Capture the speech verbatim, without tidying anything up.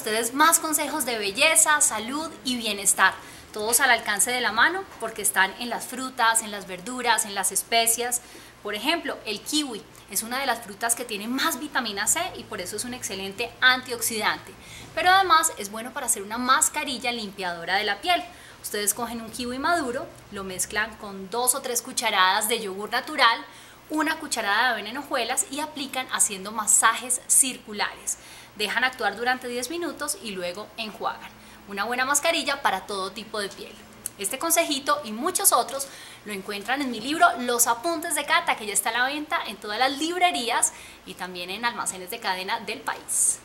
ustedes más consejos de belleza, salud y bienestar. Todos al alcance de la mano porque están en las frutas, en las verduras, en las especias. Por ejemplo, el kiwi es una de las frutas que tiene más vitamina C y por eso es un excelente antioxidante. Pero además es bueno para hacer una mascarilla limpiadora de la piel. Ustedes cogen un kiwi maduro, lo mezclan con dos o tres cucharadas de yogur natural, una cucharada de avena en hojuelas y aplican haciendo masajes circulares. Dejan actuar durante diez minutos y luego enjuagan. Una buena mascarilla para todo tipo de piel. Este consejito y muchos otros lo encuentran en mi libro Los Apuntes de Cata, que ya está a la venta en todas las librerías y también en almacenes de cadena del país.